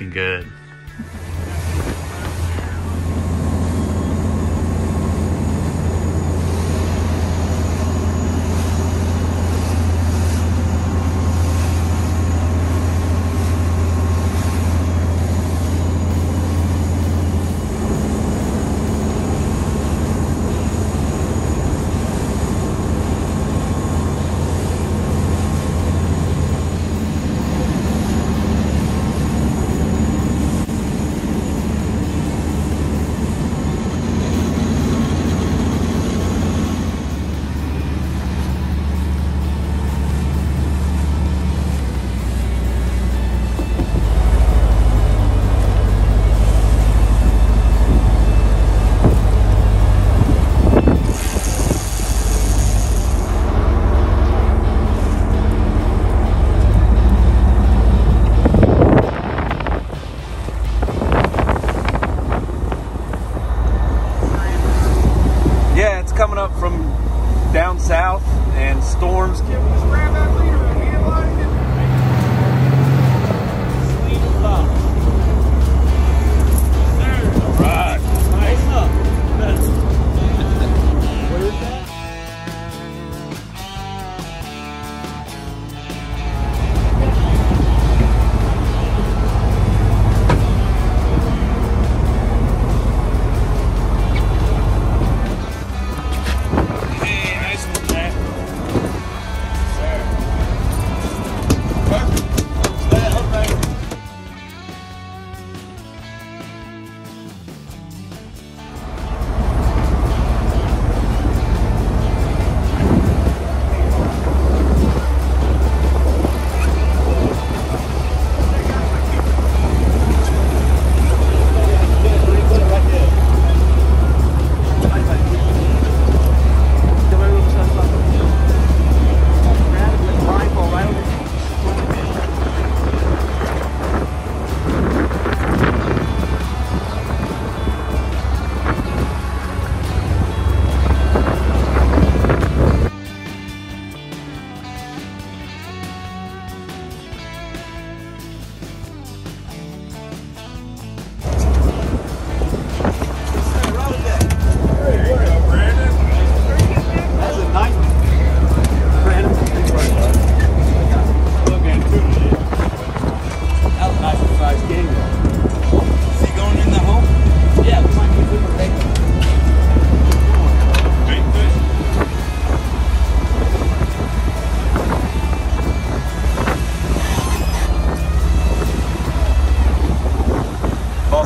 looking good. Coming up from down south and storms. Can we just grab that leader and get it loaded? Sweet stuff. Yes, sir. All right. Nice up. Where is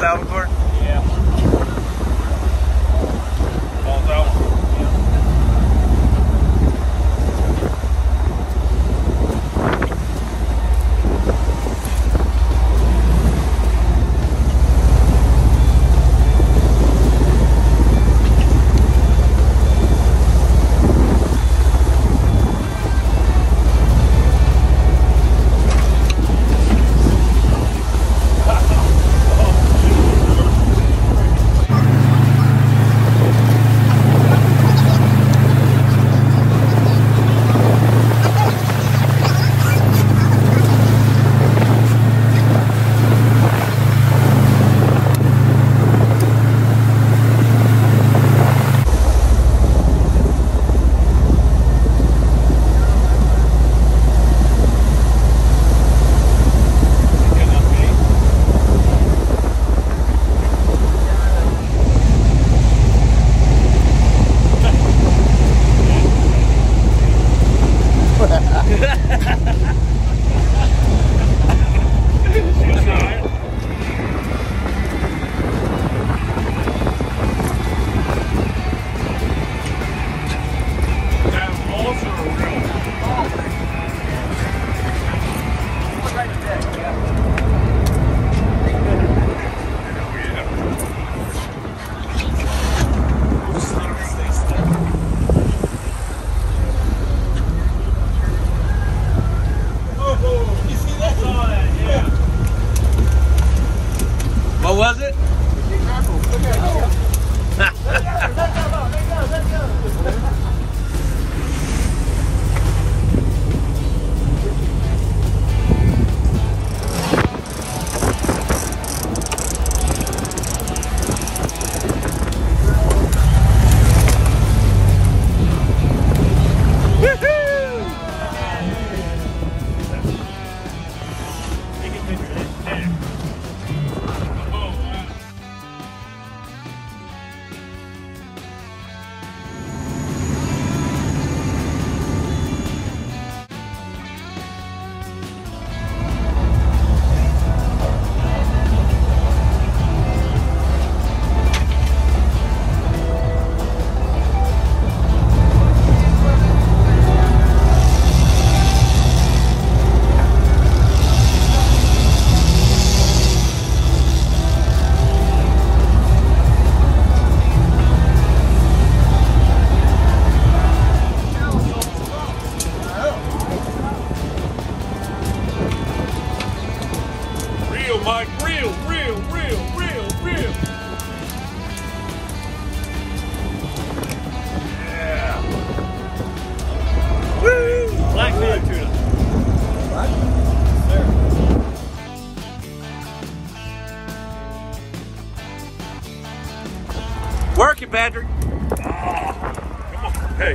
Salvador? Yeah. Falls out. Big tuna. What? Yes, sir. Work it, Patrick. Oh, come on. Hey.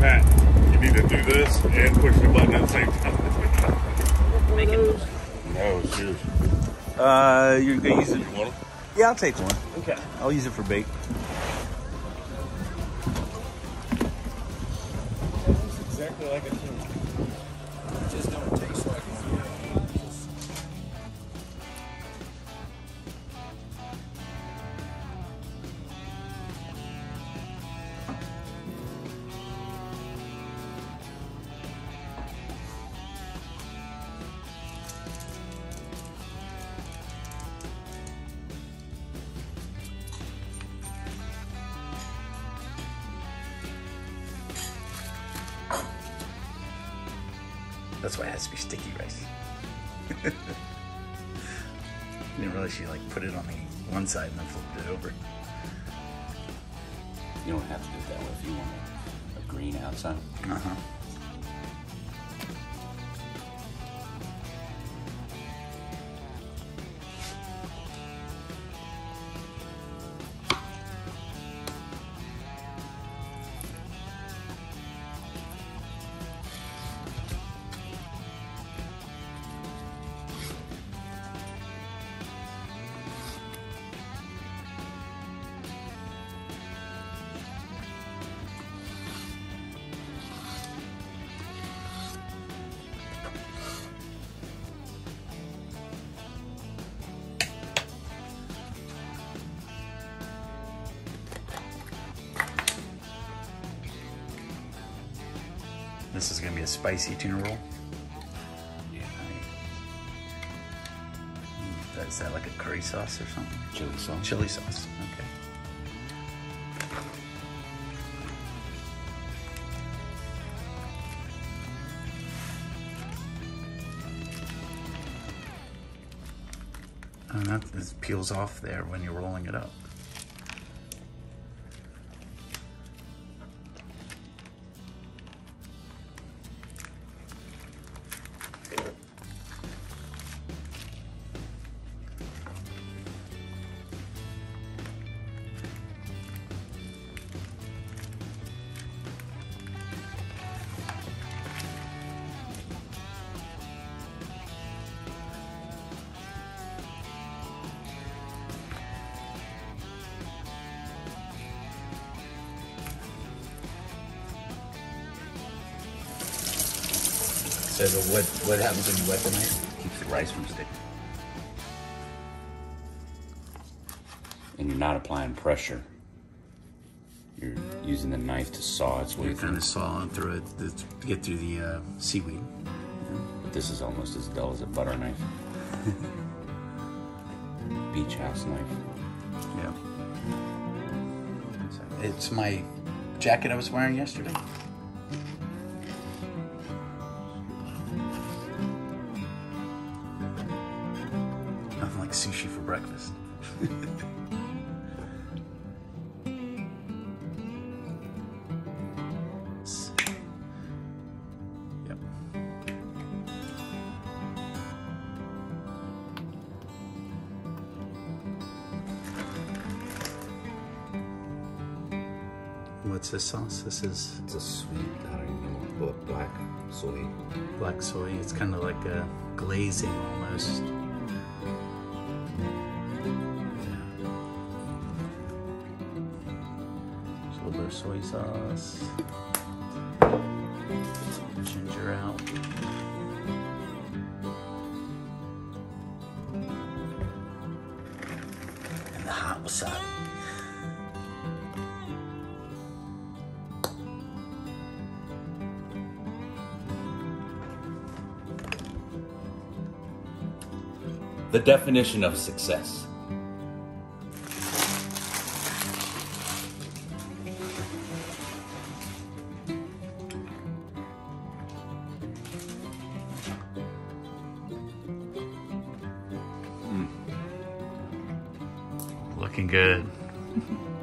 Matt, you need to do this and push the button at the same time. Make it move. No, seriously. You're going to use it. You want it? Yeah, I'll take one. Okay. I'll use it for bait. Exactly like a tuna. It just don't taste like a tuna. That's why it has to be sticky rice. I didn't realize she like put it on the one side and then flipped it over. You don't have to do it that way if you want a green outside. Uh-huh. This is gonna be a spicy tuna roll. Yeah. Is that like a curry sauce or something? Chili sauce. Chili sauce, okay. And that just peels off there when you're rolling it up. So what happens when you wet the knife? Keeps the rice from sticking. And you're not applying pressure. You're using the knife to saw its way through. You're kind of sawing through it to get through the seaweed. Yeah. But this is almost as dull as a butter knife. Beach house knife. Yeah. It's my jacket I was wearing yesterday. Sushi for breakfast. Yep. What's this sauce? This is... It's a sweet, I don't even know, but black soy. Black soy. It's kind of like a glazing almost. Soy sauce, ginger out. And the hot wasabi. The definition of success. Looking good.